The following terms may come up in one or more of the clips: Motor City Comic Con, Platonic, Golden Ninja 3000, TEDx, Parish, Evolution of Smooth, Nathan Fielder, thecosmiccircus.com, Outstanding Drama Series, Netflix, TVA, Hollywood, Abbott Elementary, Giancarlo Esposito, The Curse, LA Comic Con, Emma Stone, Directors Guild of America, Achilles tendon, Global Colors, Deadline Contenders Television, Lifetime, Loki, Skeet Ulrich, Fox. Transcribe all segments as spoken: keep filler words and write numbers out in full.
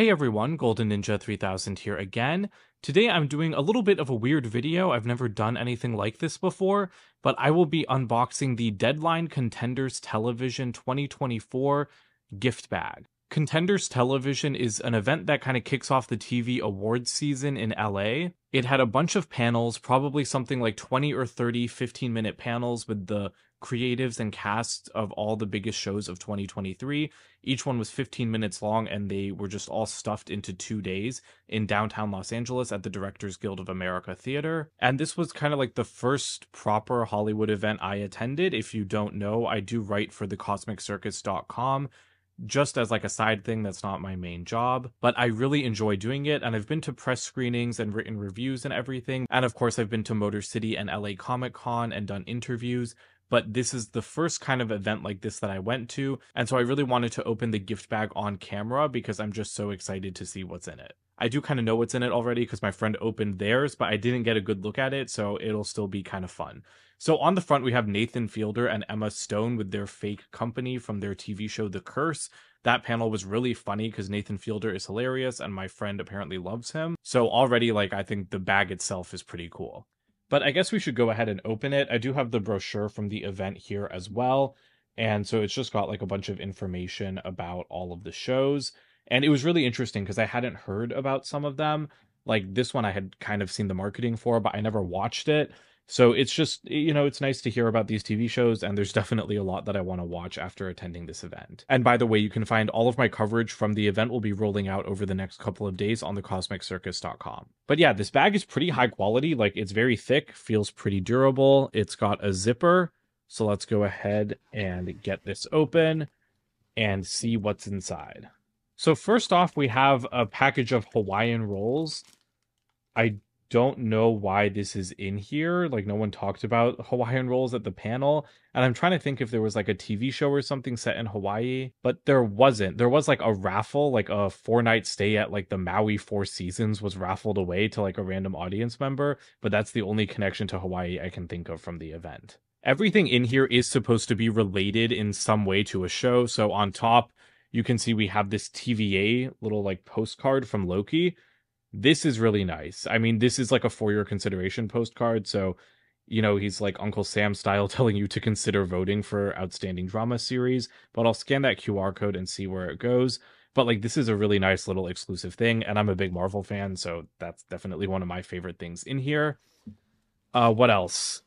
Hey everyone, Golden Ninja three thousand here again. Today I'm doing a little bit of a weird video. I've never done anything like this before, but I will be unboxing the Deadline Contenders Television twenty twenty-four gift bag. Contenders Television is an event that kind of kicks off the T V awards season in L A. It had a bunch of panels, probably something like twenty or thirty fifteen minute panels with the creatives and casts of all the biggest shows of twenty twenty-three. Each one was fifteen minutes long, and they were just all stuffed into two days in downtown Los Angeles at the Directors Guild of America Theater. And this was kind of like the first proper Hollywood event I attended. If you don't know, I do write for the cosmic circus dot com. Just as like a side thing, that's not my main job, but I really enjoy doing it, and I've been to press screenings and written reviews and everything, and of course I've been to Motor City and L A Comic Con and done interviews, but this is the first kind of event like this that I went to, and so I really wanted to open the gift bag on camera because I'm just so excited to see what's in it. I do kind of know what's in it already because my friend opened theirs, but I didn't get a good look at it, so it'll still be kind of fun. So on the front, we have Nathan Fielder and Emma Stone with their fake company from their T V show, The Curse. That panel was really funny because Nathan Fielder is hilarious and my friend apparently loves him. So already, like, I think the bag itself is pretty cool. But I guess we should go ahead and open it. I do have the brochure from the event here as well. And so it's just got like a bunch of information about all of the shows. And it was really interesting because I hadn't heard about some of them. Like this one I had kind of seen the marketing for, but I never watched it. So it's just, you know, it's nice to hear about these T V shows, and there's definitely a lot that I want to watch after attending this event. And by the way, you can find all of my coverage from the event will be rolling out over the next couple of days on the cosmic circus dot com. But yeah, this bag is pretty high quality. Like, it's very thick, feels pretty durable. It's got a zipper. So let's go ahead and get this open and see what's inside. So first off, we have a package of Hawaiian rolls. I don't know why this is in here. Like, no one talked about Hawaiian rolls at the panel, and I'm trying to think if there was like a T V show or something set in Hawaii, but there wasn't. There was like a raffle, like a four night stay at like the Maui Four Seasons was raffled away to like a random audience member, but that's the only connection to Hawaii I can think of from the event. Everything in here is supposed to be related in some way to a show. So on top, you can see we have this T V A little like postcard from Loki. This is really nice. I mean, this is like a for your consideration postcard. So, you know, he's like Uncle Sam style telling you to consider voting for Outstanding Drama Series. But I'll scan that Q R code and see where it goes. But like, this is a really nice little exclusive thing. And I'm a big Marvel fan, so that's definitely one of my favorite things in here. Uh, what else?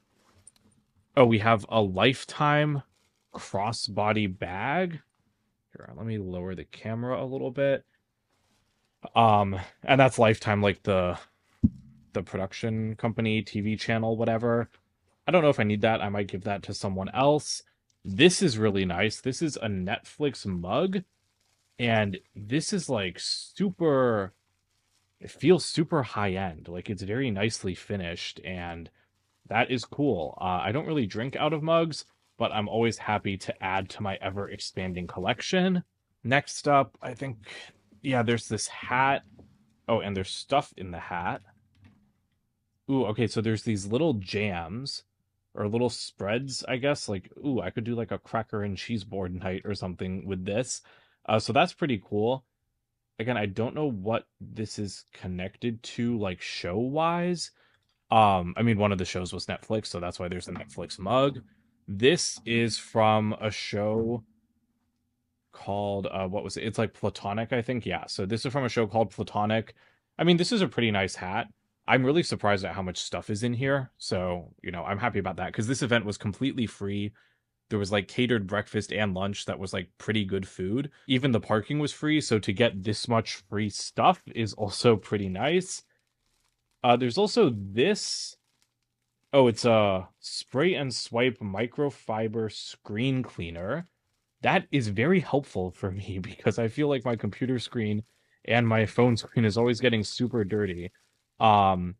Oh, we have a Lifetime crossbody bag. Here, let me lower the camera a little bit. Um, and that's Lifetime, like the, the production company, T V channel, whatever. I don't know if I need that. I might give that to someone else. This is really nice. This is a Netflix mug, and this is like super, it feels super high end. Like, it's very nicely finished, and that is cool. Uh, I don't really drink out of mugs, but I'm always happy to add to my ever expanding collection. Next up, I think, yeah, there's this hat. Oh, and there's stuff in the hat. Ooh, okay, so there's these little jams or little spreads, I guess. Like, ooh, I could do like a cracker and cheese board night or something with this. Uh, so that's pretty cool. Again, I don't know what this is connected to, like, show-wise. Um, I mean, one of the shows was Netflix, so that's why there's a Netflix mug. This is from a show called uh what was it it's like Platonic, I think. Yeah, so this is from a show called Platonic. I mean, this is a pretty nice hat. I'm really surprised at how much stuff is in here, so, you know, I'm happy about that because this event was completely free. There was like catered breakfast and lunch that was like pretty good food. Even the parking was free, so to get this much free stuff is also pretty nice. Uh there's also this, oh, it's a spray and swipe microfiber screen cleaner. That is very helpful for me because I feel like my computer screen and my phone screen is always getting super dirty. Um,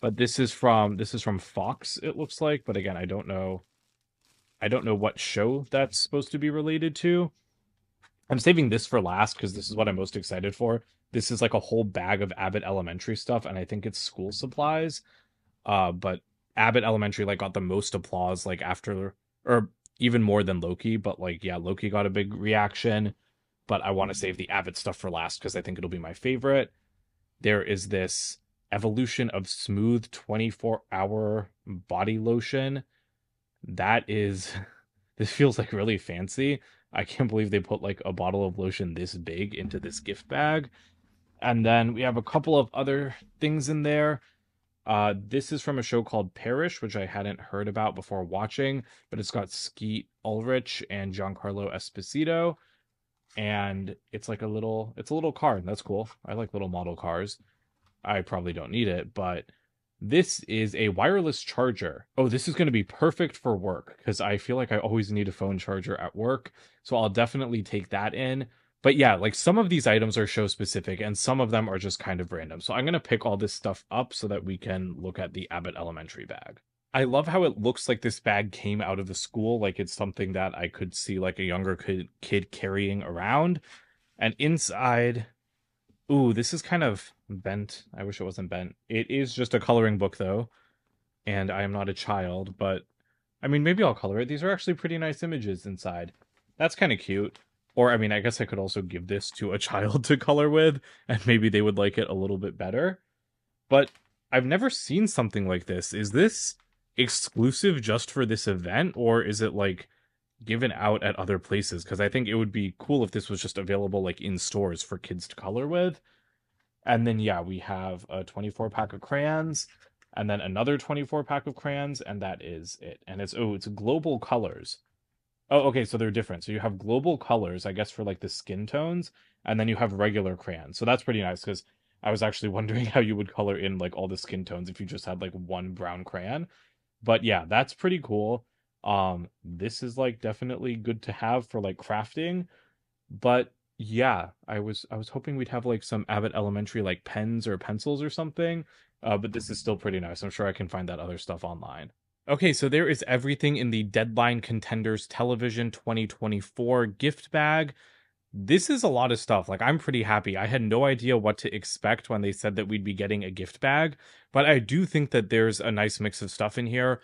but this is from this is from Fox, it looks like. But again, I don't know. I don't know what show that's supposed to be related to. I'm saving this for last because this is what I'm most excited for. This is like a whole bag of Abbott Elementary stuff, and I think it's school supplies. Uh, but Abbott Elementary like got the most applause, like after or. even more than Loki, but like, yeah, Loki got a big reaction. but I want to save the Abbott stuff for last because I think it'll be my favorite. There is this Evolution of Smooth twenty-four hour body lotion. That is, this feels like really fancy. I can't believe they put like a bottle of lotion this big into this gift bag. And then we have a couple of other things in there. Uh, this is from a show called Parish, which I hadn't heard about before watching, but it's got Skeet Ulrich and Giancarlo Esposito. And it's like a little, it's a little car, and that's cool. I like little model cars. I probably don't need it, but this is a wireless charger. Oh, this is going to be perfect for work because I feel like I always need a phone charger at work. So I'll definitely take that in. But yeah, like some of these items are show specific and some of them are just kind of random. So I'm going to pick all this stuff up so that we can look at the Abbott Elementary bag. I love how it looks like this bag came out of the school. Like it's something that I could see like a younger kid, kid carrying around. And inside, ooh, this is kind of bent. I wish it wasn't bent. It is just a coloring book though. And I am not a child, but I mean, maybe I'll color it. These are actually pretty nice images inside. That's kind of cute. Or, I mean, I guess I could also give this to a child to color with, and maybe they would like it a little bit better. But I've never seen something like this. Is this exclusive just for this event, or is it, like, given out at other places? Because I think it would be cool if this was just available, like, in stores for kids to color with. And then, yeah, we have a twenty-four pack of crayons, and then another twenty-four pack of crayons, and that is it. And it's, oh, it's Global Colors. Oh, okay, so they're different. So you have Global Colors, I guess, for like the skin tones, and then you have regular crayons. So that's pretty nice because I was actually wondering how you would color in like all the skin tones if you just had like one brown crayon. But yeah, that's pretty cool. Um, this is like definitely good to have for like crafting. But yeah, I was I was hoping we'd have like some Abbott Elementary like pens or pencils or something. Uh, but this is still pretty nice. I'm sure I can find that other stuff online. Okay, so there is everything in the Deadline Contenders Television twenty twenty-four gift bag. This is a lot of stuff. Like, I'm pretty happy. I had no idea what to expect when they said that we'd be getting a gift bag, but I do think that there's a nice mix of stuff in here.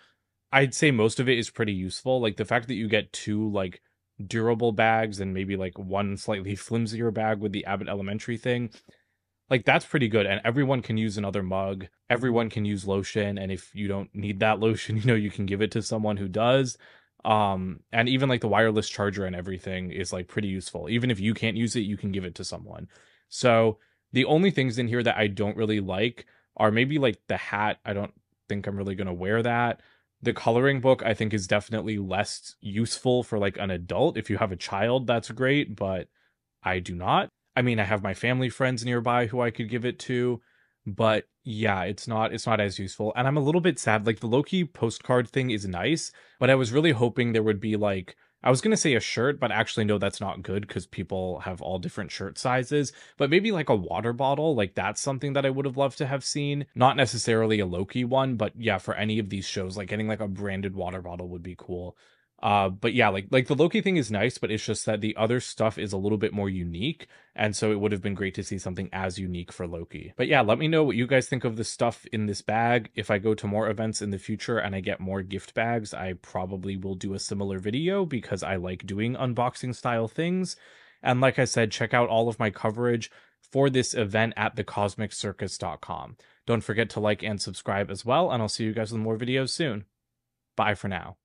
I'd say most of it is pretty useful. Like, the fact that you get two, like, durable bags and maybe, like, one slightly flimsier bag with the Abbott Elementary thing, like, that's pretty good. And everyone can use another mug. Everyone can use lotion. And if you don't need that lotion, you know, you can give it to someone who does. Um, and even like the wireless charger and everything is like pretty useful. Even if you can't use it, you can give it to someone. So the only things in here that I don't really like are maybe like the hat. I don't think I'm really going to wear that. The coloring book, I think, is definitely less useful for like an adult. If you have a child, that's great, but I do not. I mean, I have my family friends nearby who I could give it to, but yeah, it's not it's not as useful. And I'm a little bit sad. Like, the Loki postcard thing is nice, but I was really hoping there would be like, I was going to say a shirt, but actually, no, that's not good because people have all different shirt sizes, but maybe like a water bottle. Like, that's something that I would have loved to have seen. Not necessarily a Loki one, but yeah, for any of these shows, like getting like a branded water bottle would be cool. Uh, but yeah, like, like the Loki thing is nice, but it's just that the other stuff is a little bit more unique. And so it would have been great to see something as unique for Loki. But yeah, let me know what you guys think of the stuff in this bag. If I go to more events in the future and I get more gift bags, I probably will do a similar video because I like doing unboxing style things. And like I said, check out all of my coverage for this event at the cosmic circus dot com. Don't forget to like and subscribe as well. And I'll see you guys with more videos soon. Bye for now.